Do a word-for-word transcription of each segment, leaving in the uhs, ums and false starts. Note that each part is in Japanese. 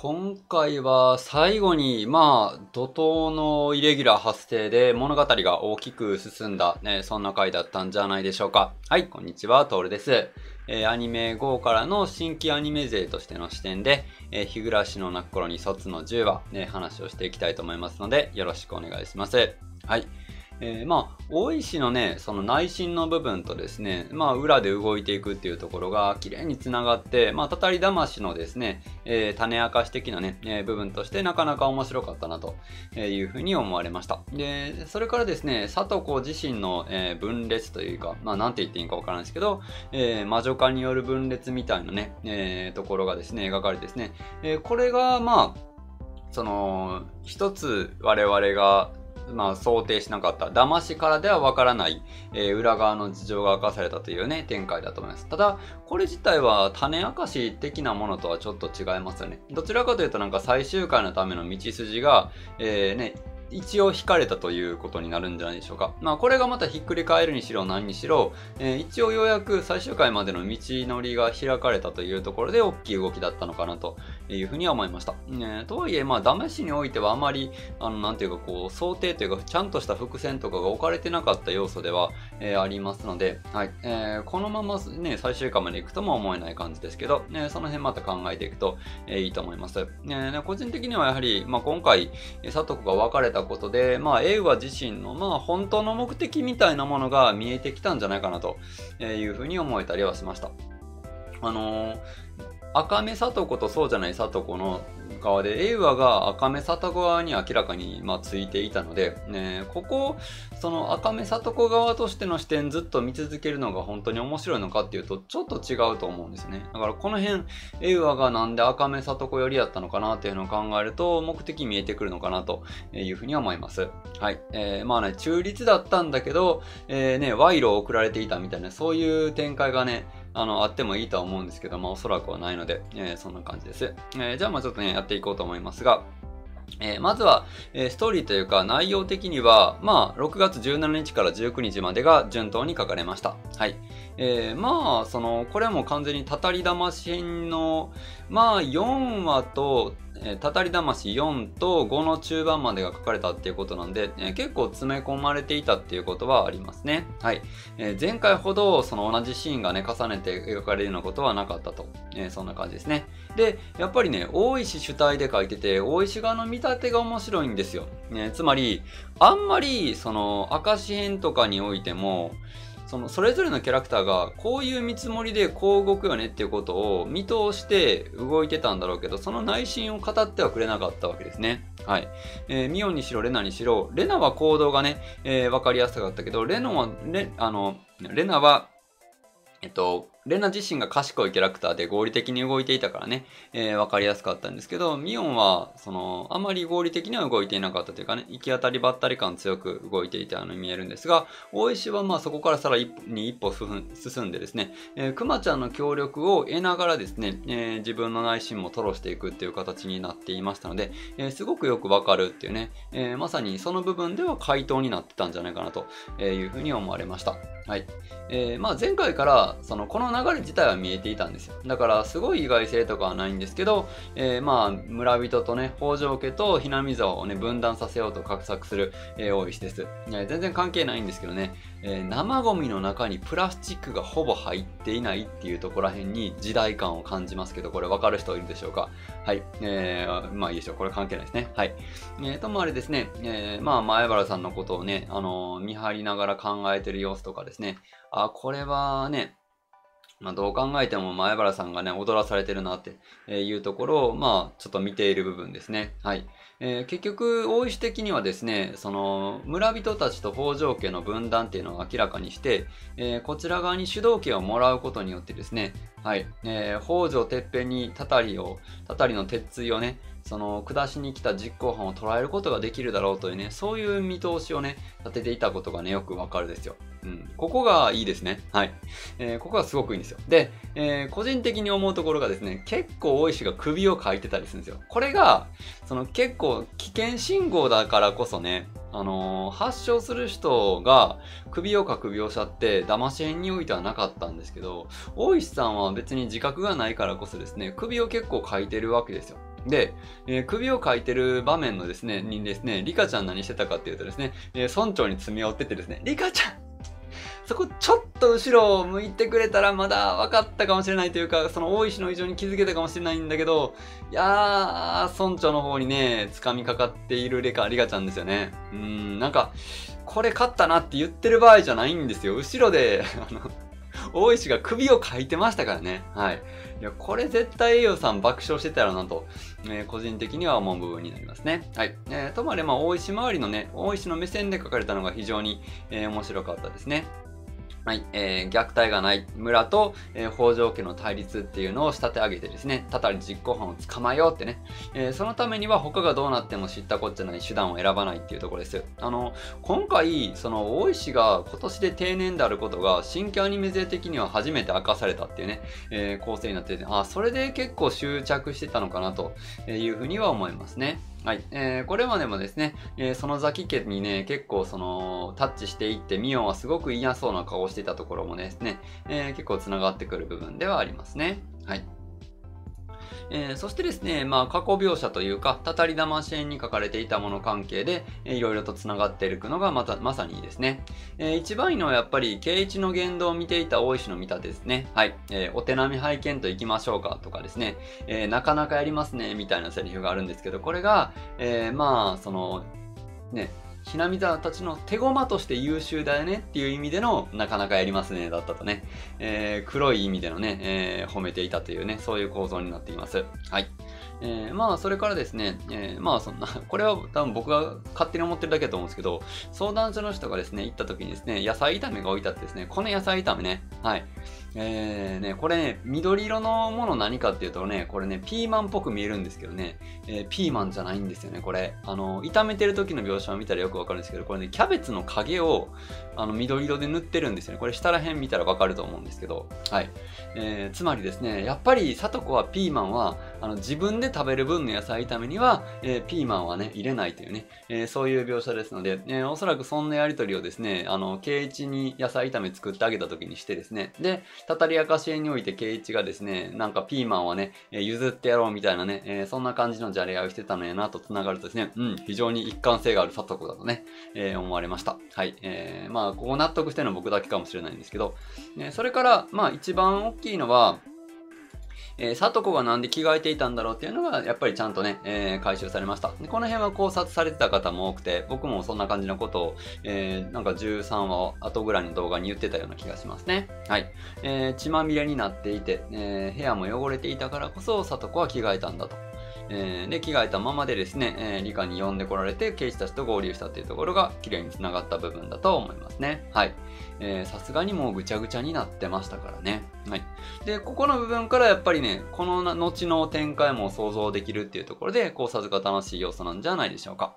今回は最後に、まあ、怒涛のイレギュラー発生で物語が大きく進んだ、ね、そんな回だったんじゃないでしょうか。はい、こんにちは、トールです。えー、アニメゴーからの新規アニメ勢としての視点で、えー、日暮らしの泣く頃に卒のじゅうわ、ね、話をしていきたいと思いますので、よろしくお願いします。はい。えー、まあ、大石のね、その内心の部分とですね、まあ、裏で動いていくっていうところが綺麗につながって、まあ、たたり魂のですね、えー、種明かし的なね、えー、部分としてなかなか面白かったなというふうに思われました。で、それからですね、里子自身の、えー、分裂というか、まあ、なんて言っていいかわからないですけど、えー、魔女化による分裂みたいなね、えー、ところがですね、描かれてですね、えー、これが、まあ、その、一つ我々が、まあ想定しなかった騙しからではわからない、えー、裏側の事情が明かされたというね展開だと思います。ただこれ自体は種明かし的なものとはちょっと違いますよね。どちらかというとなんか最終回のための道筋が、えー、ね一応引かれたということになるんじゃないでしょうか。まあこれがまたひっくり返るにしろ何にしろ、えー、一応ようやく最終回までの道のりが開かれたというところで大きい動きだったのかなというふうには思いました。えー、とはいえまあ試しにおいてはあまりあのなんていうかこう想定というかちゃんとした伏線とかが置かれてなかった要素では、えー、ありますので、はいえー、このままね最終回までいくとも思えない感じですけど、ね、その辺また考えていくと、えー、いいと思います。えー、個人的にはやはり、まあ、今回里子が別れたことで、まあ、エウワ自身の、まあ、本当の目的みたいなものが見えてきたんじゃないかなというふうに思えたりはしました。あのー、赤目里子とそうじゃない里子の側でエウワが赤目里子側に明らかに、まあ、ついていたので、ね、ここその赤目里子側としての視点ずっと見続けるのが本当に面白いのかっていうとちょっと違うと思うんですね。だからこの辺エウワがなんで赤目里子寄りやったのかなっていうのを考えると目的見えてくるのかなというふうに思います。はい、えー、まあね中立だったんだけど、えーね、賄賂を送られていたみたいなそういう展開がねあの、あってもいいとは思うんですけど、まあ、おそらくはないので、えー、そんな感じです。えー、じゃあ、まあ、ちょっとね、やっていこうと思いますが、えー、まずは、えー、ストーリーというか内容的には、まあ、ろくがつじゅうしちにちからじゅうくにちまでが順当に書かれました。はい。えー、まあ、その、これはもう完全にたたり魂の、まあ、よんわと、たたり魂よんとごの中盤までが書かれたっていうことなんで、えー、結構詰め込まれていたっていうことはありますね。はい。えー、前回ほどその同じシーンがね、重ねて描かれるようなことはなかったと。えー、そんな感じですね。で、やっぱりね、大石主体で書いてて、大石側の見立てが面白いんですよ。ね、つまり、あんまりその、明石編とかにおいても、そのそれぞれのキャラクターがこういう見積もりでこう動くよねっていうことを見通して動いてたんだろうけど、その内心を語ってはくれなかったわけですね。はい。えー、ミオにしろレナにしろ、レナは行動がね、えー、分かりやすかったけど、レノは、レ、あの、レナは、えっと、レナ自身が賢いキャラクターで合理的に動いていたからね、えー、分かりやすかったんですけど、ミオンはそのあまり合理的には動いていなかったというかね、行き当たりばったり感強く動いていたように見えるんですが、大石はまあそこからさらに一歩進んでですね、えー、クマちゃんの協力を得ながらですね、えー、自分の内心も吐露していくっていう形になっていましたので、えー、すごくよく分かるっていうね、えー、まさにその部分では回答になってたんじゃないかなというふうに思われました。はい。えー、まあ前回からそのこの流れ自体は見えていたんですよ。だからすごい意外性とかはないんですけど、えー、まあ村人とね北条家と雛見沢をね分断させようと画策する、えー、大石です。いや全然関係ないんですけどね、えー、生ゴミの中にプラスチックがほぼ入っていないっていうところらへんに時代感を感じますけど、これ分かる人いるでしょうか。はい、えー、まあいいでしょう、これ関係ないですね。はい、えー、ともあれですね、えー、まあ前原さんのことをね、あのー、見張りながら考えてる様子とかですね、あこれはねまあどう考えても前原さんがね、踊らされてるなっていうところを、まあちょっと見ている部分ですね。はい。えー、結局、大石的にはですね、その村人たちと北条家の分断っていうのを明らかにして、えー、こちら側に主導権をもらうことによってですね、はい。えー、北条てっぺんにたたりを、たたりの鉄槌をね、その下しに来た実行犯を捉えることができるだろうというね、そういう見通しをね、立てていたことがね、よくわかるですよ。うん。ここがいいですね。はい。えー、ここがすごくいいんですよ。で、えー、個人的に思うところがですね、結構大石が首をかいてたりするんですよ。これが、その結構危険信号だからこそね、あのー、発症する人が首をかく描写って騙し編においてはなかったんですけど、大石さんは別に自覚がないからこそですね、首を結構かいてるわけですよ。で、えー、首をかいてる場面のですね、にですね、リカちゃん何してたかっていうとですね、えー、村長に詰め寄ってってですね、リカちゃんそこちょっと後ろを向いてくれたらまだ分かったかもしれないというか、その大石の異常に気づけたかもしれないんだけど、いやー、村長の方にね、掴みかかっているリカ、リカちゃんですよね。うーん、なんか、これ勝ったなって言ってる場合じゃないんですよ。後ろで、あの、大石が首をかいてましたからね。はい。いや、これ絶対栄誉さん爆笑してたらなと、えー、個人的には思う部分になりますね。はい。えー、ともあれ、まあ、大石周りのね、大石の目線で書かれたのが非常に、えー、面白かったですね。はい、えー、虐待がない村と、えー、北条家の対立っていうのを仕立て上げてですね、祟り実行犯を捕まえようってね、えー、そのためには他がどうなっても知ったこっちゃない手段を選ばないっていうところです。あの今回その大石が今年で定年であることが新規アニメ勢的には初めて明かされたっていうね、えー、構成になってて、あ、それで結構執着してたのかなというふうには思いますね。はい、えー、これまでもですね、えー、そのザキ家にね、結構そのタッチしていって、ミオンはすごく嫌そうな顔をしていたところもですね、えー、結構つながってくる部分ではありますね。はい。えー、そしてですね、まあ、過去描写というか、祟り魂縁に書かれていたもの関係で、えー、いろいろとつながっていくのがまた、まさにいいですね。えー、一番いいのはやっぱり、圭一の言動を見ていた大石の見立てですね。はい。えー、お手並み拝見と行きましょうかとかですね、えー、なかなかやりますね、みたいなセリフがあるんですけど、これが、えー、まあ、その、ね、ひなみざわたちの手駒として優秀だよねっていう意味でのなかなかやりますねだったとね、えー、黒い意味でのね、えー、褒めていたというね、そういう構造になっています。はい、えー、まあそれからですね、えー、まあそんなこれは多分僕が勝手に思ってるだけだと思うんですけど、相談所の人がですね行った時にですね、野菜炒めが置いてあってですね、この野菜炒めね、はいえーね、これね、緑色のもの何かっていうとね、これね、ピーマンっぽく見えるんですけどね、えー、ピーマンじゃないんですよね、これ。あの、炒めてる時の描写を見たらよくわかるんですけど、これね、キャベツの影をあの緑色で塗ってるんですよね。これ下ら辺見たらわかると思うんですけど、はい。えー、つまりですね、やっぱり、里子はピーマンは、あの、自分で食べる分の野菜炒めには、えー、ピーマンはね、入れないというね、えー、そういう描写ですので、えー、おそらくそんなやりとりをですね、あの、圭一に野菜炒め作ってあげた時にしてですね、で、祟り証絵において圭一がですね、なんかピーマンはね、えー、譲ってやろうみたいなね、えー、そんな感じのじゃれ合いをしてたのやなとつながるとですね、うん、非常に一貫性がある里子だとね、えー、思われました。はい。えー、まあ、ここ納得してるの僕だけかもしれないんですけど、ね、それから、まあ、一番大きいのは、えー、里子がなんで着替えていたんだろうっていうのが、やっぱりちゃんとね、えー、回収されました。で、この辺は考察されてた方も多くて、僕もそんな感じのことを、えー、なんかじゅうさんわ後ぐらいの動画に言ってたような気がしますね。はい。えー、血まみれになっていて、えー、部屋も汚れていたからこそ、里子は着替えたんだと。えー、で、着替えたままでですね、えー、理科に呼んでこられて、刑事たちと合流したっていうところが、綺麗に繋がった部分だと思いますね。はい。さすがにもうぐちゃぐちゃになってましたからね。はい。で、ここの部分からやっぱりね、この後の展開も想像できるっていうところで、考察が楽しい要素なんじゃないでしょうか。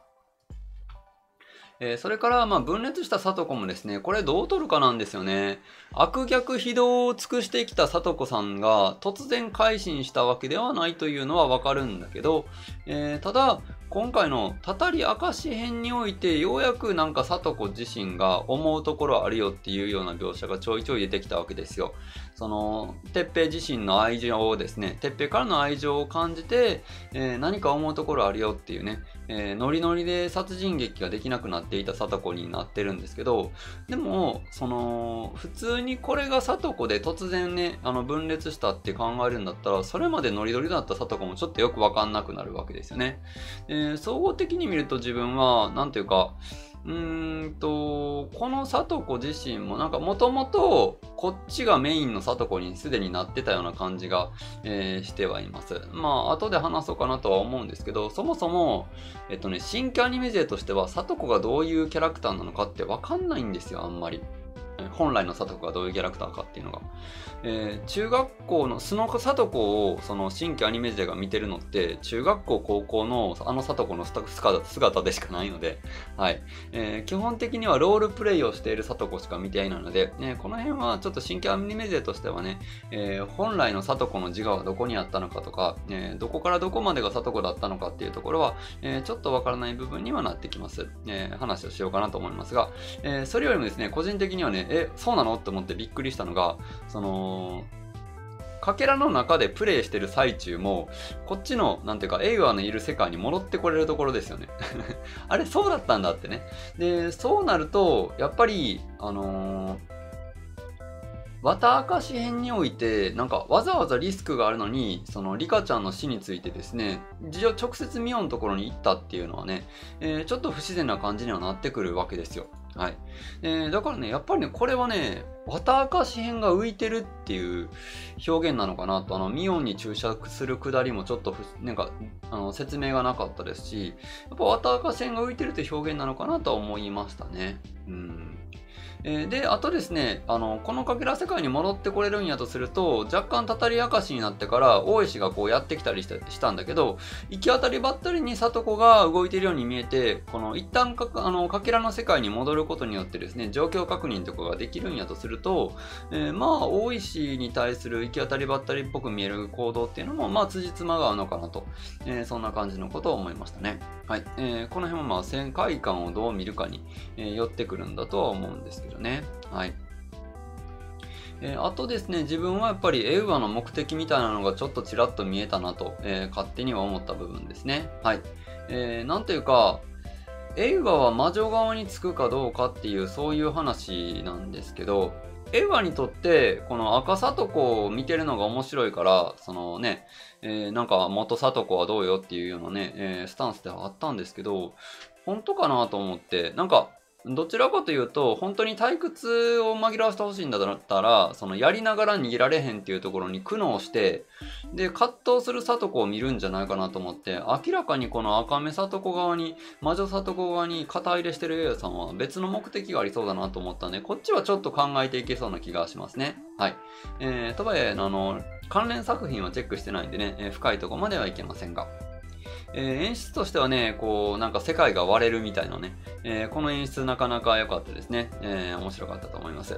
えー、それから、まあ、分裂した里子もですね、これどう取るかなんですよね。悪逆非道を尽くしてきた里子さんが突然改心したわけではないというのはわかるんだけど、えー、ただ、今回の祟り証編において、ようやくなんか里子自身が思うところあるよっていうような描写がちょいちょい出てきたわけですよ。その、鉄平自身の愛情をですね、鉄平からの愛情を感じて、えー、何か思うところあるよっていうね、えー、ノリノリで殺人劇ができなくなって、いた里子になってるんですけど、でもその普通にこれが里子で突然ね、あの分裂したって考えるんだったら、それまでノリノリだった里子もちょっとよく分かんなくなるわけですよね。で、総合的に見ると自分は何ていうか、うーんとこの里子自身もなんかもともとこっちがメインの里子にすでになってたような感じが、えー、してはいます。まあ後で話そうかなとは思うんですけど、そもそもえっとね新規アニメ勢としては里子がどういうキャラクターなのかって分かんないんですよ、あんまり。本来の里子がどういうキャラクターかっていうのが、えー、中学校の素の里子をその新規アニメ勢が見てるのって中学校高校のあの里子の姿でしかないので、はいえー、基本的にはロールプレイをしている里子しか見ていないので、ね、この辺はちょっと新規アニメ勢としてはね、えー、本来の里子の自我はどこにあったのかとか、えー、どこからどこまでが里子だったのかっていうところは、えー、ちょっとわからない部分にはなってきます、えー、話をしようかなと思いますが、えー、それよりもですね個人的にはねえ、そうなのって思ってびっくりしたのが、その、かけらの中でプレイしてる最中も、こっちの、なんていうか、エイワーのいる世界に戻ってこれるところですよね。あれ、そうだったんだってね。で、そうなると、やっぱり、あのー、わた明かし編において、なんかわざわざリスクがあるのに、そのリカちゃんの死についてですね、直接ミオのところに行ったっていうのはね、えー、ちょっと不自然な感じにはなってくるわけですよ。はい。えー、だからね、やっぱりね、これはね、わた明かし編が浮いてるっていう表現なのかなと、あの、ミオンに注釈するくだりもちょっと、なんか、あの説明がなかったですし、やっぱわた明かし編が浮いてるって表現なのかなとは思いましたね。うん。えー、で、あとですね、あの、このかけら世界に戻ってこれるんやとすると、若干たたり明かしになってから、大石がこうやってきたりした、したんだけど、行き当たりばったりに里子が動いているように見えて、この一旦か、あの、かけらの世界に戻ることによってですね、状況確認とかができるんやとすると、えー、まあ、大石に対する行き当たりばったりっぽく見える行動っていうのも、まあ、辻褄が合うのかなと、えー、そんな感じのことを思いましたね。はい。えー、この辺もまあ、世界観をどう見るかに、えー、寄ってくるんだとは思うんですけど、ね、はい、えー、あとですね、自分はやっぱりエウアの目的みたいなのがちょっとちらっと見えたなと、えー、勝手には思った部分ですね。はい、えー、なんていうかエウアは魔女側につくかどうかっていうそういう話なんですけど、エウアにとってこの赤里子を見てるのが面白いから、そのね、えー、なんか元里子はどうよっていうようなね、えー、スタンスではあったんですけど、本当かなと思って、なんかどちらかというと、本当に退屈を紛らわせてほしいんだったら、そのやりながら逃げられへんっていうところに苦悩して、で、葛藤する里子を見るんじゃないかなと思って、明らかにこの赤目里子側に、魔女里子側に肩入れしてるエイワさんは別の目的がありそうだなと思ったんで、こっちはちょっと考えていけそうな気がしますね。はい。えー、とはいえ、あの、関連作品はチェックしてないんでね、えー、深いとこまではいけませんが。えー、演出としてはね、こう、なんか世界が割れるみたいなね、えー、この演出なかなか良かったですね。えー、面白かったと思います。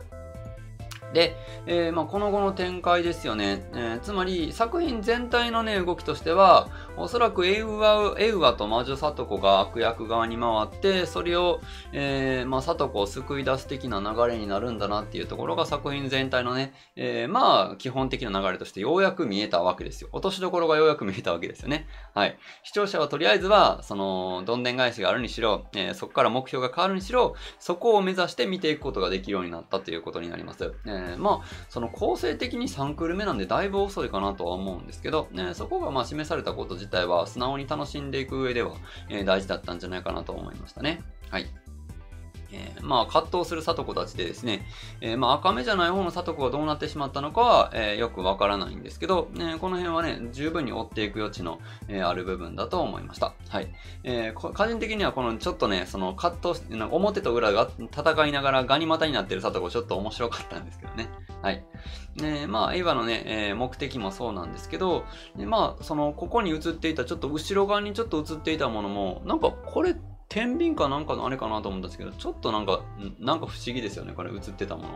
で、えーまあ、この後の展開ですよね。えー、つまり作品全体のね、動きとしては、おそらくエウワ、エウワと魔女里子が悪役側に回って、それを、えーまあ、里子を救い出す的な流れになるんだなっていうところが作品全体のね、えー、まあ基本的な流れとしてようやく見えたわけですよ。落としどころがようやく見えたわけですよね。はい。視聴者はとりあえずは、その、どんでん返しがあるにしろ、えー、そこから目標が変わるにしろ、そこを目指して見ていくことができるようになったということになります。えーまあ、その構成的にさんクール目なんでだいぶ遅いかなとは思うんですけど、ね、そこがまあ示されたこと自体は素直に楽しんでいく上では、えー、大事だったんじゃないかなと思いましたね。はい。えー、まあ葛藤する里子たちでですね、えー、まあ赤目じゃない方の里子がどうなってしまったのかは、えー、よくわからないんですけど、ね、この辺はね、十分に追っていく余地の、えー、ある部分だと思いました。はい。えー、個人的にはこのちょっとね、その葛藤、なんか表と裏が戦いながらガニ股になってる里子ちょっと面白かったんですけどね。はい。ね、まあエヴァのね、えー、目的もそうなんですけど、でまあそのここに映っていたちょっと後ろ側にちょっと映っていたものも、なんかこれって天秤かなんかのあれかなと思うんですけど、ちょっとなんか、なんか不思議ですよね、これ映ってたもの。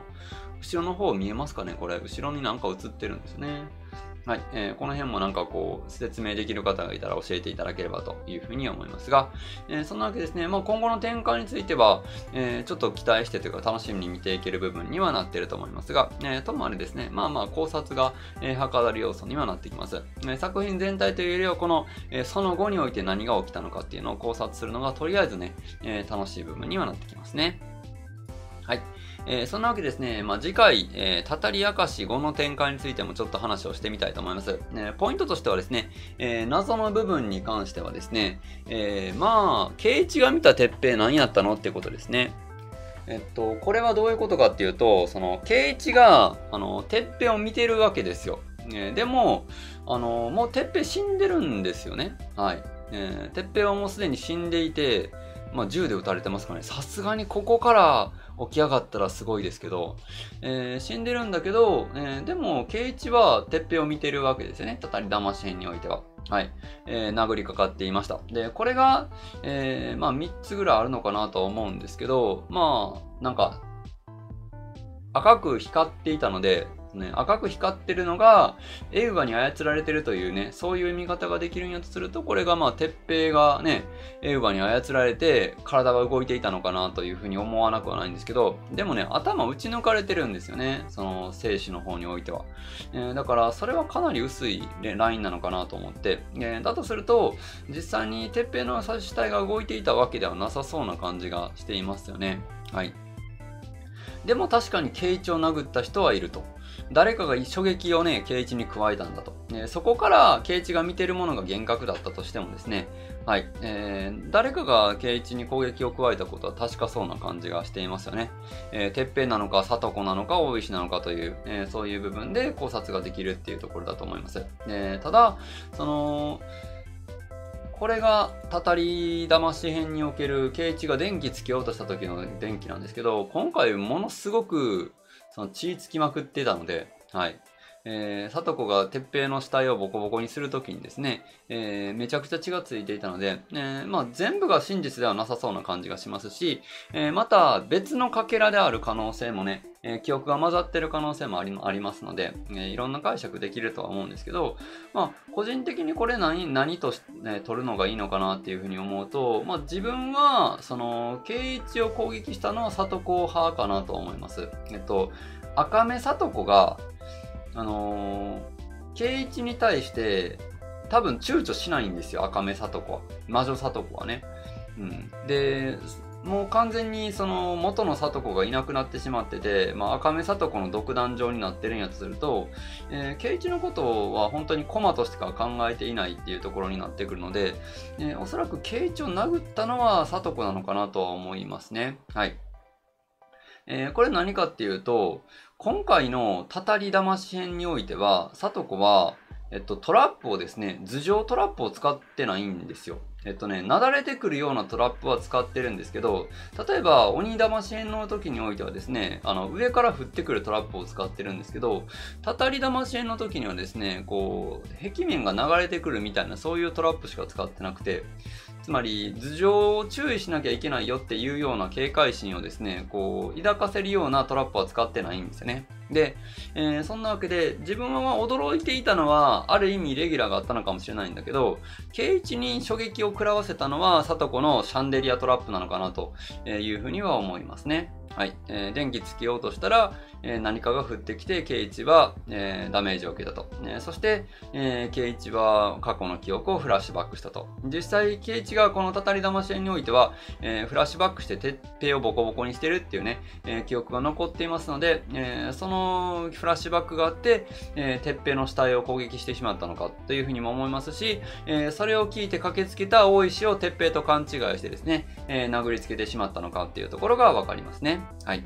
後ろの方見えますかね、これ。後ろになんか映ってるんですね。はい、えー。この辺もなんかこう、説明できる方がいたら教えていただければというふうに思いますが、えー、そんなわけですね、まあ、今後の展開については、えー、ちょっと期待してというか楽しみに見ていける部分にはなっていると思いますが、えー、ともあれですね、まあまあ考察が、えー、はかどる要素にはなってきます。えー、作品全体というよりは、この、えー、その後において何が起きたのかっていうのを考察するのが、とりあえずね、えー、楽しい部分にはなってきますね。はい。えー、そんなわけですね、まあ、次回、えー、たたり明かしごの展開についてもちょっと話をしてみたいと思います。えー、ポイントとしてはですね、えー、謎の部分に関してはですね、えー、まあ、圭一が見た鉄平何やったのってことですね。えっと、これはどういうことかっていうと、その、圭一が、あの、鉄平を見てるわけですよ。えー、でも、あの、もう鉄平死んでるんですよね。はい。えー、鉄平はもうすでに死んでいて、まあ、銃で撃たれてますからね。さすがにここから起き上がったらすごいですけど、えー、死んでるんだけど、えー、でも、圭一は鉄平を見てるわけですよね。たたり騙し編においては。はい。えー、殴りかかっていました。で、これが、えー、まあ、みっつぐらいあるのかなとは思うんですけど、まあ、なんか、赤く光っていたので、ね、赤く光ってるのがエウガに操られてるというね、そういう見方ができるんやとすると、これがまあ鉄平がねエウガに操られて体が動いていたのかなというふうに思わなくはないんですけど、でもね頭打ち抜かれてるんですよね、その生死の方においては、えー、だからそれはかなり薄いラインなのかなと思って、えー、だとすると実際に鉄平の殺死体が動いていたわけではなさそうな感じがしていますよね。はい、でも確かに圭一を殴った人はいると。誰かが衝撃をね、圭一に加えたんだと。え、そこから圭一が見てるものが幻覚だったとしてもですね、はい、えー、誰かが圭一に攻撃を加えたことは確かそうな感じがしていますよね。えー、鉄平なのか里子なのか大石なのかという、えー、そういう部分で考察ができるっていうところだと思います。えー、ただ、その、これがたたり魂編における圭一が電気つけようとした時の電気なんですけど、今回ものすごくその血つきまくってたので、はい。えー、里子が鉄平の死体をボコボコにする時にですね、えー、めちゃくちゃ血がついていたので、えーまあ、全部が真実ではなさそうな感じがしますし、えー、また別のかけらである可能性もね、えー、記憶が混ざってる可能性もあ り, ありますので、えー、いろんな解釈できるとは思うんですけど、まあ、個人的にこれ 何, 何とし、ね、取るのがいいのかなっていうふうに思うと、まあ、自分はその圭一を攻撃したのは里子派かなと思います。えっと、赤目里子があのー、圭一に対して多分躊躇しないんですよ、赤目里子は、魔女里子はね、うん、でもう完全にその元の里子がいなくなってしまってて、まあ、赤目里子の独壇場になってるんやとすると、えー、圭一のことは本当に駒としてか考えていないっていうところになってくるので、えー、おそらく圭一を殴ったのは里子なのかなとは思いますね。はい、えー、これ何かっていうと、今回のたたり魂編においては、里子は、えっと、トラップをですね、頭上トラップを使ってないんですよ。えっとね、なだれてくるようなトラップは使ってるんですけど、例えば鬼魂編の時においてはですね、あの上から降ってくるトラップを使ってるんですけど、たたり魂編の時にはですね、こう壁面が流れてくるみたいな、そういうトラップしか使ってなくて、つまり頭上を注意しなきゃいけないよっていうような警戒心をですね、こう抱かせるようなトラップは使ってないんですよね。で、えー、そんなわけで自分は驚いていたのはある意味レギュラーがあったのかもしれないんだけど、圭一に衝撃を食らわせたのは里子のシャンデリアトラップなのかなというふうには思いますね。はい、えー、電気つけようとしたら、えー、何かが降ってきて圭一は、えー、ダメージを受けたと、えー、そしてえー、圭一は過去の記憶をフラッシュバックしたと。実際圭一がこのたたり魂においては、えー、フラッシュバックして鉄平をボコボコにしてるっていうね、えー、記憶が残っていますので、えー、そのフラッシュバックがあって、えー、鉄平の死体を攻撃してしまったのかというふうにも思いますし、えー、それを聞いて駆けつけた大石を鉄平と勘違いしてですね、えー、殴りつけてしまったのかっていうところが分かりますね。はい。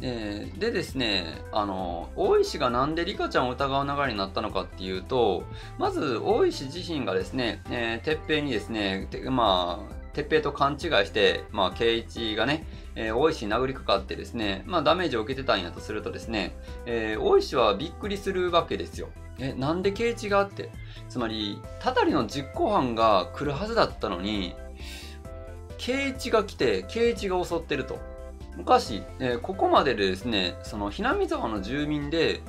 えー、でですね、あの大石がなんでリカちゃんを疑う流れになったのかっていうと、まず大石自身がですね、えー、鉄平にですね、まあ鉄平と勘違いして、まあ、圭一がね、えー、大石に殴りかかってですね、まあ、ダメージを受けてたんやとするとですね、えー、大石はびっくりするわけですよ。え、なんで圭一があって、つまり、たたりの実行犯が来るはずだったのに、圭一が来て、圭一が襲ってると。おかしい。えー、ここまででですね、その、雛見沢の住民で、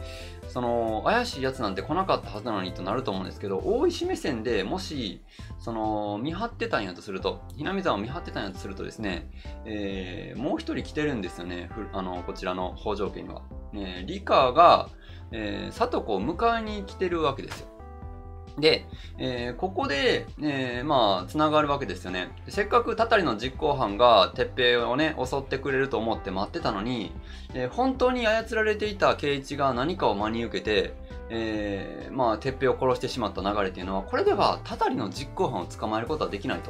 その怪しいやつなんて来なかったはずなのにとなると思うんですけど、大石目線でもしその見張ってたんやとすると、雛見沢を見張ってたんやとするとですね、えー、もう一人来てるんですよね、あのこちらの北条家には。えー、理香が、えー、里子を迎えに来てるわけですよ。で、えー、ここで、えー、まあ、つながるわけですよね。せっかくたたりの実行犯が鉄平をね、襲ってくれると思って待ってたのに、えー、本当に操られていた圭一が何かを真に受けて、えー、まあ、鉄平を殺してしまった流れというのは、これではたたりの実行犯を捕まえることはできないと。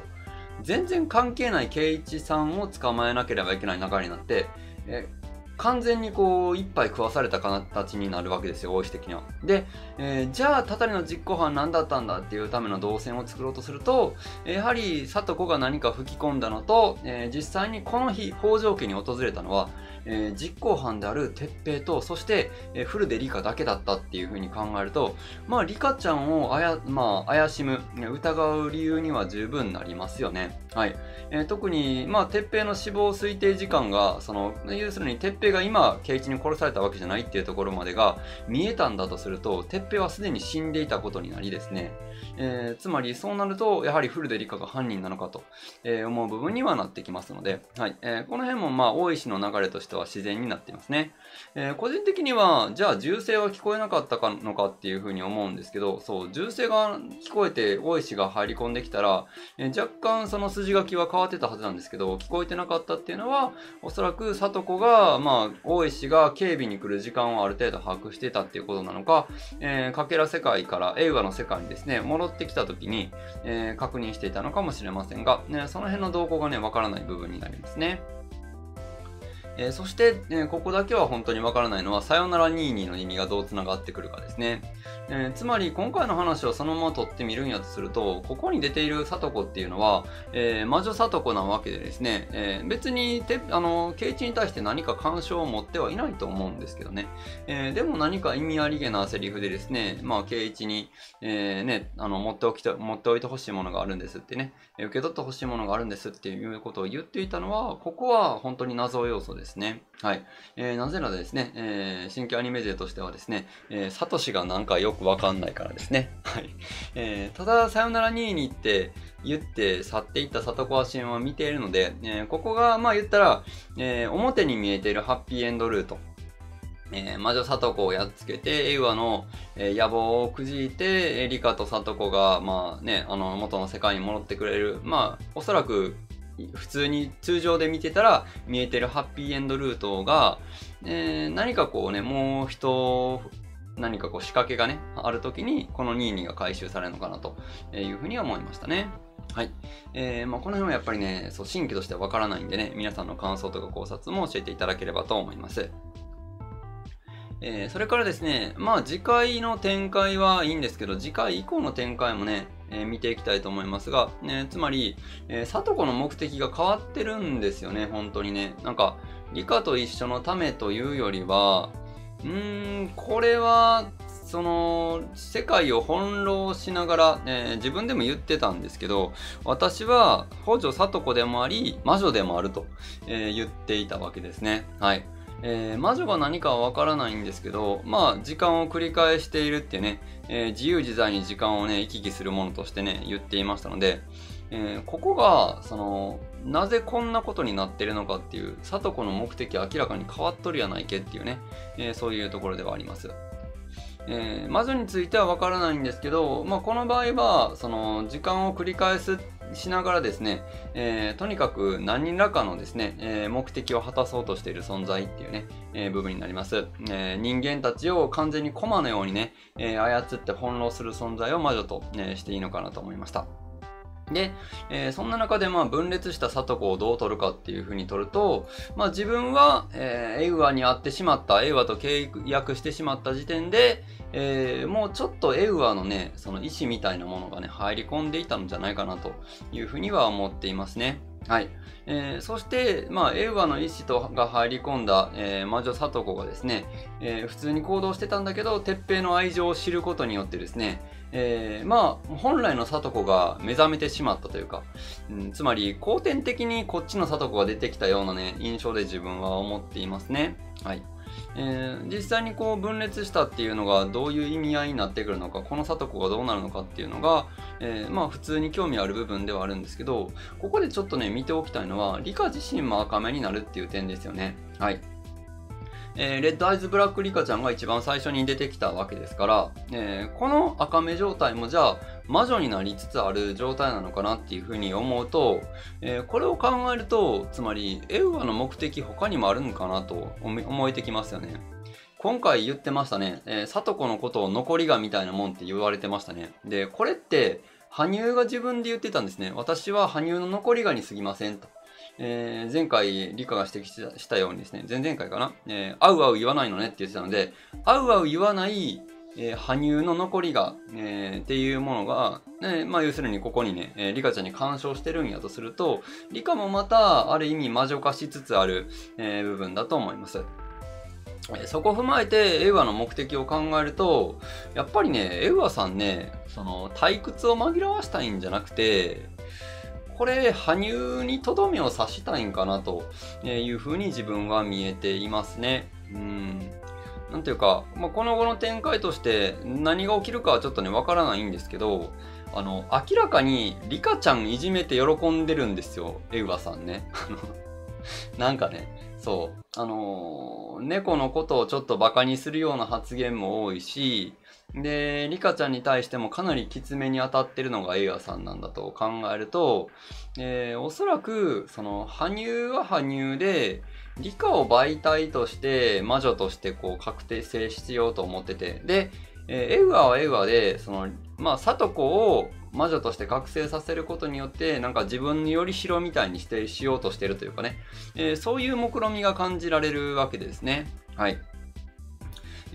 全然関係ない圭一さんを捕まえなければいけない流れになって、えー完全にこう一杯食わされた形になるわけですよ、大石的には。で、えー、じゃあたたりの実行犯何だったんだっていうための動線を作ろうとすると、やはり里子が何か吹き込んだのと、えー、実際にこの日北条家に訪れたのは、えー、実行犯である鉄平と、そして、えー、フルで理香だけだったっていうふうに考えると、まあ理香ちゃんをあや、まあ、怪しむ、疑う理由には十分なりますよね。はい。えー、特にまあ鉄平の死亡推定時間が、その要するに鉄平平が今圭一に殺されたわけじゃないっていうところまでが見えたんだとすると、鉄平はすでに死んでいたことになりですね、えー、つまりそうなるとやはり古出理香が犯人なのかと、えー、思う部分にはなってきますので、はい、えー、この辺もまあ大石の流れとしては自然になっていますね。えー、個人的にはじゃあ銃声は聞こえなかったかのかっていうふうに思うんですけど、そう銃声が聞こえて大石が入り込んできたら、えー、若干その筋書きは変わってたはずなんですけど、聞こえてなかったっていうのはおそらく里子が、まあ、大石が警備に来る時間をある程度把握してたっていうことなのか、えー、かけら世界からエウアの世界にですね戻ってきた時に、えー、確認していたのかもしれませんが、ね、その辺の動向がねわからない部分になりますね。えー、そして、えー、ここだけは本当にわからないのは、さよならにじゅうにの意味がどうつながってくるかですね。えー、つまり、今回の話をそのまま取ってみるんやとすると、ここに出ている里子っていうのは、えー、魔女里子なわけでですね、えー、別にて、あの、圭一に対して何か干渉を持ってはいないと思うんですけどね。えー、でも何か意味ありげなセリフでですね、まあ、圭一に、えー、ね、あの、持っておきた、持っておいてほしいものがあるんですってね、受け取ってほしいものがあるんですっていうことを言っていたのは、ここは本当に謎要素です。ですね、はい、えー、なぜならですね、えー、新規アニメ勢としてはですね、えー、サトシがなんかよくわかんないからですね、はい、えー、たださよならにじゅうにって言って去っていった里子はシーンは見ているので、えー、ここがまあ言ったら、えー、表に見えているハッピーエンドルート、えー、魔女里子をやっつけてエウアの、えー、野望をくじいて理香と里子がまあねあの元の世界に戻ってくれる、まあおそらく普通に通常で見てたら見えてるハッピーエンドルートが、えー、何かこうねもう人何かこう仕掛けがねある時にこのにじゅうにが回収されるのかなというふうには思いましたね。はい、えーまあ、この辺はやっぱりねそう新規としてはわからないんでね、皆さんの感想とか考察も教えていただければと思います。えー、それからですね、まあ次回の展開はいいんですけど、次回以降の展開もねえ見ていきたいと思いますが、ね、つまり、えー、里子の目的が変わってるんですよね、本当にね。なんか、理香と一緒のためというよりは、うーん、これは、その、世界を翻弄しながら、えー、自分でも言ってたんですけど、私は、補助里子でもあり、魔女でもあると、えー、言っていたわけですね。はい。えー、魔女が何かはわからないんですけど、まあ、時間を繰り返しているってね、えー、自由自在に時間をね、行き来するものとしてね、言っていましたので、えー、ここが、その、なぜこんなことになってるのかっていう、里子の目的明らかに変わっとるやないけっていうね、えー、そういうところではあります。えー、魔女についてはわからないんですけど、まあ、この場合は、その、時間を繰り返すしながらですね、えー、とにかく何らかのですね、えー、目的を果たそうとしている存在っていうね、えー、部分になります。えー、人間たちを完全に駒のようにね、えー、操って翻弄する存在を魔女と、ね、していいのかなと思いました。で、えー、そんな中でまあ分裂した里子をどう取るかっていうふうに取ると、まあ、自分は、えー、エウアに会ってしまった、エウアと契約してしまった時点で、えー、もうちょっとエウアのね、その意思みたいなものがね、入り込んでいたんじゃないかなというふうには思っていますね。はい。えー、そして、まあ、エウアの意思とが入り込んだ、えー、魔女里子がですね、えー、普通に行動してたんだけど、鉄平の愛情を知ることによってですね、えー、まあ、本来の里子が目覚めてしまったというか、うん、つまり、後天的にこっちの里子が出てきたようなね、印象で自分は思っていますね。はい。えー、実際にこう分裂したっていうのがどういう意味合いになってくるのか、この里子がどうなるのかっていうのが、えー、まあ普通に興味ある部分ではあるんですけど、ここでちょっとね見ておきたいのは理香自身も赤目になるっていう点ですよね。はい。えー、レッドアイズブラックリカちゃんが一番最初に出てきたわけですから、えー、この赤目状態もじゃあ魔女になりつつある状態なのかなっていうふうに思うと、えー、これを考えると、つまりエウアの目的他にもあるのかなと思えてきますよね。今回言ってましたね、えー、里子のことを残りがみたいなもんって言われてましたね。で、これって羽生が自分で言ってたんですね。私は羽生の残りがに過ぎませんと。えー、前回、理香が指摘したようにですね、前々回かな、えー、合う合う言わないのねって言ってたので、合う合う言わない、えー、羽生の残りが、えー、っていうものが、えー、まあ要するにここにね、えー、理香ちゃんに干渉してるんやとすると、理香もまたある意味魔女化しつつある、えー、部分だと思います。そこを踏まえてエウアの目的を考えると、やっぱりね、エウアさんね、その退屈を紛らわしたいんじゃなくて、これ、羽生にとどめを刺したいんかなというふうに自分は見えていますね。うん。なんていうか、まあ、この後の展開として何が起きるかはちょっとね、わからないんですけど、あの、明らかにリカちゃんいじめて喜んでるんですよ、エウワさんね。なんかね、そう、あのー、猫のことをちょっとバカにするような発言も多いし、で、リカちゃんに対してもかなりきつめに当たってるのがエイヤさんなんだと考えると、えー、おそらく、その、羽生は羽生で、リカを媒体として、魔女としてこう、確定性しようと思ってて、で、えー、エウアはエウアで、その、まあ、サトコを魔女として覚醒させることによって、なんか自分より城みたいにしてしようとしてるというかね、えー、そういう目論みが感じられるわけですね。はい。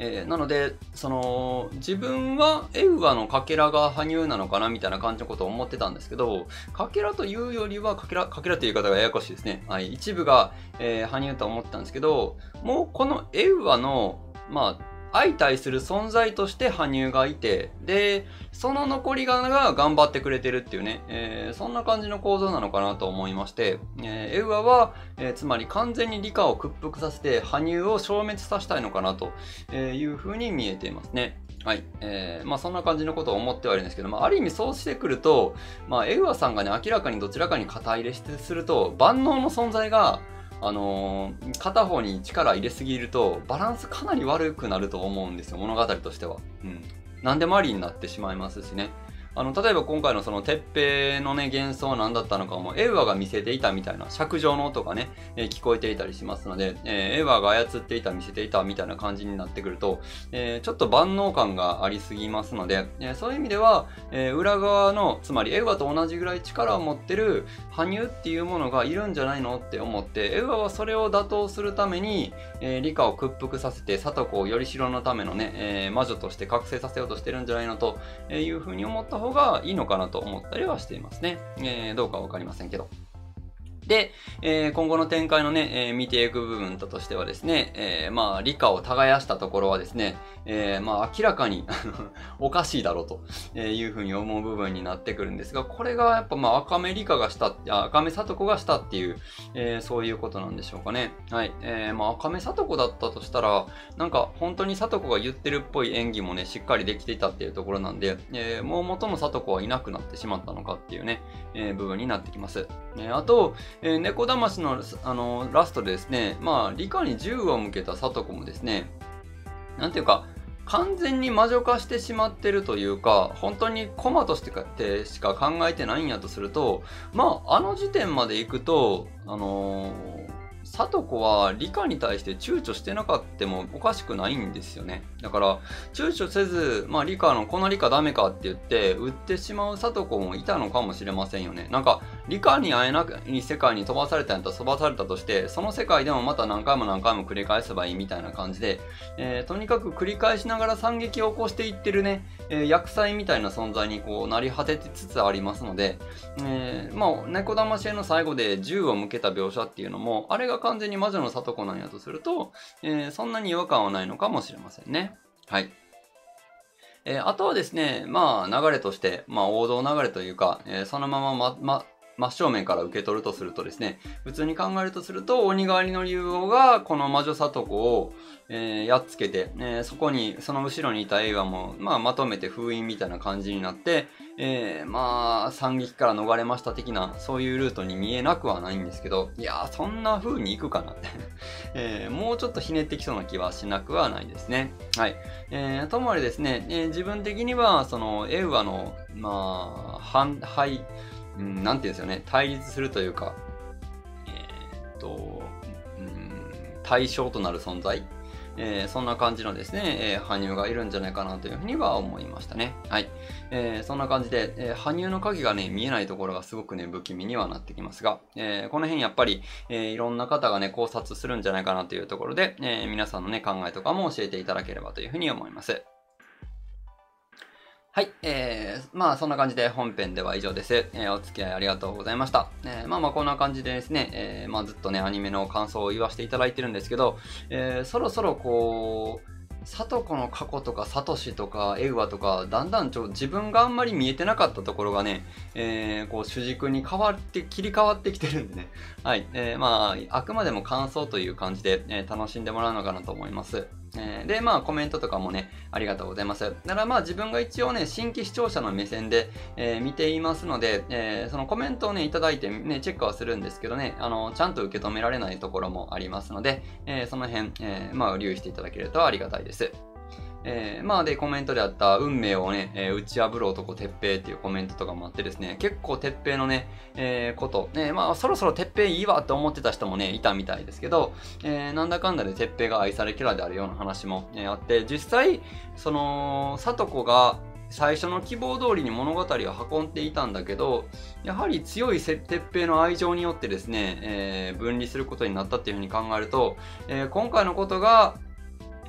えー、なので、その、自分はエウアのかけらが羽生なのかなみたいな感じのことを思ってたんですけど、かけらというよりは、かけら、かけらという言い方がややこしいですね。はい。一部が、えー、羽生と思ってたんですけど、もうこのエウアの、まあ、相対する存在として羽生がいて、で、その残りが頑張ってくれてるっていうね、えー、そんな感じの構造なのかなと思いまして、えー、エウアは、えー、つまり完全に理科を屈服させて、羽生を消滅させたいのかなというふうに見えていますね。はい。えー、まあそんな感じのことを思ってはいるんですけど、まあある意味そうしてくると、まあエウアさんがね、明らかにどちらかに肩入れしてすると、万能の存在が、あのー、片方に力入れすぎるとバランスかなり悪くなると思うんですよ、物語としては。うん。何でもありになってしまいますしね。あの、例えば今回のその鉄平のね、幻想何だったのかも、エウアが見せていたみたいな、尺上の音がね、えー、聞こえていたりしますので、えー、エウアが操っていた、見せていたみたいな感じになってくると、えー、ちょっと万能感がありすぎますので、えー、そういう意味では、えー、裏側の、つまりエウアと同じぐらい力を持ってる羽生っていうものがいるんじゃないのって思って、エウアはそれを打倒するために、えー、理科を屈服させて、サトコをより城のためのね、えー、魔女として覚醒させようとしてるんじゃないのというふうに思った方がいいのかなと思ったりはしていますね。えー、どうかわかりませんけど。で、えー、今後の展開のね、えー、見ていく部分ととしてはですね、えー、まあ、理科を耕したところはですね、えー、まあ、明らかにおかしいだろうというふうに思う部分になってくるんですが、これがやっぱまあ、赤目理科がした、赤目聡子がしたっていう、えー、そういうことなんでしょうかね。はい。えー、まあ、赤目聡子だったとしたら、なんか本当に聡子が言ってるっぽい演技もね、しっかりできていたっていうところなんで、えー、もう元の聡子はいなくなってしまったのかっていうね、えー、部分になってきます。えー、あと、えー、猫だましの、あのー、ラストでですね、まあ、理科に銃を向けた聡子もですね、なんていうか、完全に魔女化してしまってるというか、本当にコマとしてかってしか考えてないんやとすると、まあ、あの時点まで行くと、あのー、聡子は理科に対して躊躇してなかったもおかしくないんですよね。だから、躊躇せず、まあ、理科の、この理科ダメかって言って、売ってしまう聡子もいたのかもしれませんよね。なんか、理科に会えなくに世界に飛ばされたんだったら飛ばされたとして、その世界でもまた何回も何回も繰り返せばいいみたいな感じで、えー、とにかく繰り返しながら惨劇を起こしていってるね、えー、厄災みたいな存在にこう、なり果てつつありますので、えー、まあ、猫だましへの最後で銃を向けた描写っていうのも、あれが完全に魔女の聡子なんやとすると、えー、そんなに違和感はないのかもしれませんね。はい。えー、あとはですね、まあ、流れとして、まあ、王道流れというか、えー、そのままま、ま、真正面から受け取るとするとですね、普通に考えるとすると、鬼狩りの竜王がこの魔女聡子を、えー、やっつけて、えー、そこに、その後ろにいたエイワも、まあ、まとめて封印みたいな感じになって、えー、まあ、惨劇から逃れました的な、そういうルートに見えなくはないんですけど、いやー、そんな風に行くかなって、えー。もうちょっとひねってきそうな気はしなくはないですね。はい。えー、ともあれですね、えー、自分的には、その、エウアの、まあ、反、敗、うん、なんていうんですよね、対立するというか、えー、っと、うん、対象となる存在、えー、そんな感じのですね、えー、羽生がいるんじゃないかなというふうには思いましたね。はい。えー、そんな感じで、えー、羽生の影がね、見えないところがすごくね、不気味にはなってきますが、えー、この辺やっぱり、えー、いろんな方がね、考察するんじゃないかなというところで、えー、皆さんのね、考えとかも教えていただければというふうに思います。はい、えー、まあそんな感じで本編では以上です。えー、お付き合いありがとうございました。えー、まあまあこんな感じでですね、えー、まあずっとね、アニメの感想を言わせていただいてるんですけど、えー、そろそろこう、さとこの過去とかさとしとかエウワとかだんだんちょ自分があんまり見えてなかったところがね、えー、こう主軸に変わって切り替わってきてるんでね、はいえー、まああくまでも感想という感じで、えー、楽しんでもらうのかなと思います。えー、でまあコメントとかもねありがとうございます。ならまあ自分が一応ね新規視聴者の目線で、えー、見ていますので、えー、そのコメントをねいただいてねチェックはするんですけどね、あのちゃんと受け止められないところもありますので、えー、その辺、えー、まあ留意していただけるとありがたいです。えー、まあでコメントであった運命をね、えー、打ち破る男鉄平っていうコメントとかもあってですね、結構鉄平のね、えー、こと、ね、まあそろそろ鉄平いいわって思ってた人もねいたみたいですけど、えー、なんだかんだで鉄平が愛されキャラであるような話も、えー、あって、実際そのさとこが最初の希望通りに物語を運んでいたんだけど、やはり強い鉄平の愛情によってですね、えー、分離することになったっていうふうに考えると、えー、今回のことが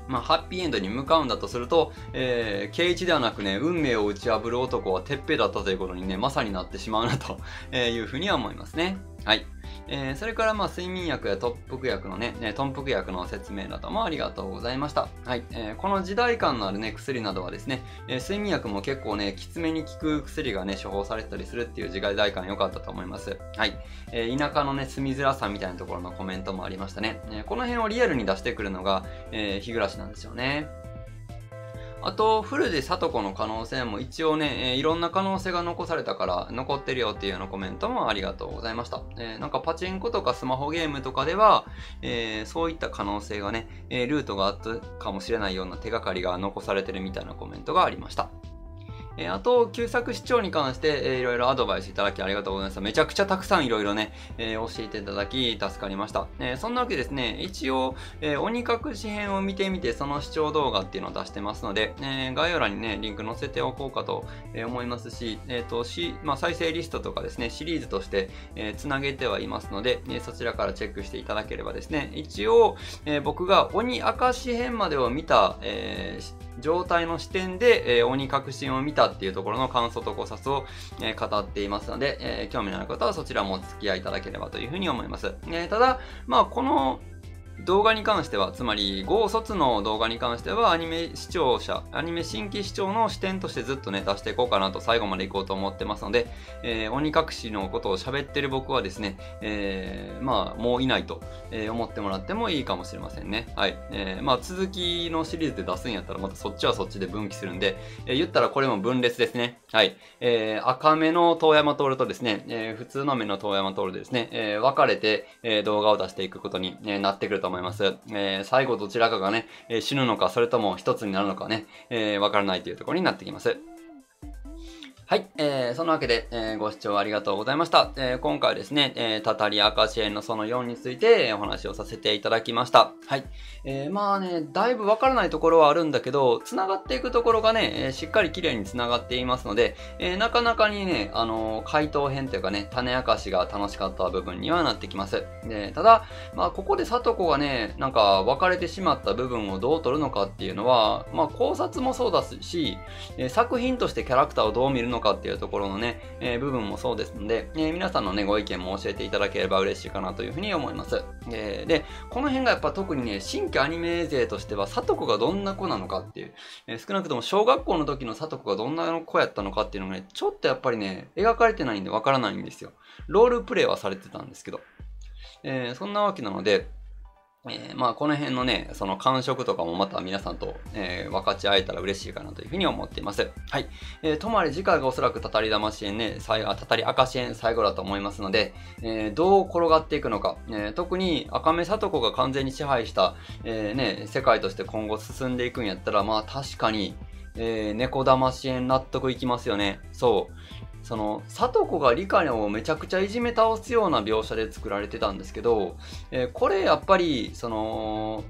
まあ、ハッピーエンドに向かうんだとすると、えー、圭一ではなくね、運命を打ち破る男は鉄平だったということにね、まさになってしまうなというふうには思いますね。はい。えー、それから、まあ、睡眠薬や特服薬のね、頓服薬の説明などもありがとうございました。はい。えー、この時代感のあるね、薬などはですね、えー、睡眠薬も結構ね、きつめに効く薬がね、処方されたりするっていう時代感良かったと思います。はい。えー、田舎のね、住みづらさみたいなところのコメントもありましたね。えー、この辺をリアルに出してくるのが、えー、日暮なんですよね。あと、古地さとこの可能性も一応ね、えー、いろんな可能性が残されたから残ってるよっていうようなコメントもありがとうございました。えー、なんかパチンコとかスマホゲームとかでは、えー、そういった可能性がね、えー、ルートがあったかもしれないような手がかりが残されてるみたいなコメントがありました。えー、あと、旧作視聴に関して、えー、いろいろアドバイスいただきありがとうございました。めちゃくちゃたくさんいろいろね、えー、教えていただき助かりました。えー、そんなわけですね、一応、えー、鬼隠し編を見てみて、その視聴動画っていうのを出してますので、えー、概要欄にね、リンク載せておこうかと思いますし、えーとしまあ、再生リストとかですね、シリーズとして、えー、つなげてはいますので、えー、そちらからチェックしていただければですね、一応、えー、僕が鬼明石編までを見た、えー状態の視点で、えー、鬼隠しを見たっていうところの感想と考察を、えー、語っていますので、えー、興味のある方はそちらもお付き合いいただければというふうに思います。えー、ただ、まあ、この動画に関しては、つまり豪卒の動画に関しては、アニメ視聴者、アニメ新規視聴の視点としてずっとね、出していこうかなと、最後までいこうと思ってますので、えー、鬼隠しのことを喋ってる僕はですね、えー、まあ、もういないと思ってもらってもいいかもしれませんね。はい。えー、まあ、続きのシリーズで出すんやったら、またそっちはそっちで分岐するんで、えー、言ったらこれも分裂ですね。はい。えー、赤目の遠山徹とですね、えー、普通の目の遠山徹でですね、えー、分かれて、えー、動画を出していくことになってくると思います。えー、最後どちらかがね、えー、死ぬのかそれとも一つになるのかね、えー、分からないというところになってきます。はい、えー、そのわけで、えー、ご視聴ありがとうございました。えー、今回はですね、えー、たたり明石編のそのよんについてお話をさせていただきました。はい。えー、まあね、だいぶわからないところはあるんだけど、繋がっていくところがね、えー、しっかり綺麗に繋がっていますので、えー、なかなかにね、あのー、回答編というかね、種明かしが楽しかった部分にはなってきます。で、ただ、まあ、ここでさとこがね、なんか別れてしまった部分をどう取るのかっていうのは、まあ、考察もそうだし、えー、作品としてキャラクターをどう見るのかかっていうところのね、えー、部分もそうですので、えー、皆さんのねご意見も教えていただければ嬉しいかなというふうに思います。えー、でこの辺がやっぱ特にね新規アニメ勢としてはさとこがどんな子なのかっていう、えー、少なくとも小学校の時のさとこがどんな子やったのかっていうのがねちょっとやっぱりね描かれてないんでわからないんですよ。ロールプレイはされてたんですけど、えー、そんなわけなのでえー、まあこの辺のね、その感触とかもまた皆さんと、えー、分かち合えたら嬉しいかなというふうに思っています。はい。えー、ともあれ次回がおそらくたたり魂編ね、たたり明石編最後だと思いますので、えー、どう転がっていくのか、えー、特に赤目さとこが完全に支配した、えー、ね、世界として今後進んでいくんやったら、まあ確かに、えー、猫魂編納得いきますよね。そう。そのさとこがリカをめちゃくちゃいじめ倒すような描写で作られてたんですけど、えー、これやっぱりその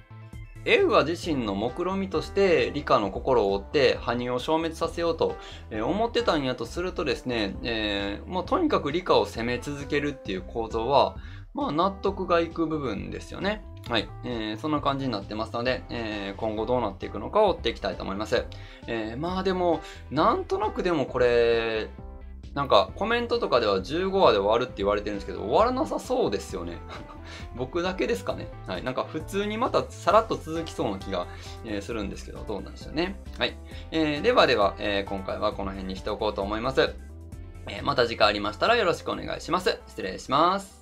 エウワ自身の目論みとしてリカの心を追って羽生を消滅させようと思ってたんやとするとですね、えー、もうとにかくリカを攻め続けるっていう構造はまあ納得がいく部分ですよね。はい、えー、そんな感じになってますので、えー、今後どうなっていくのかを追っていきたいと思います。えー、まあでもなんとなくでもこれなんかコメントとかではじゅうごわで終わるって言われてるんですけど、終わらなさそうですよね。僕だけですかね。はい。なんか普通にまたさらっと続きそうな気が、えー、するんですけど、どうなんでしょうね。はい。えー、ではでは、えー、今回はこの辺にしておこうと思います。えー、また次回ありましたらよろしくお願いします。失礼します。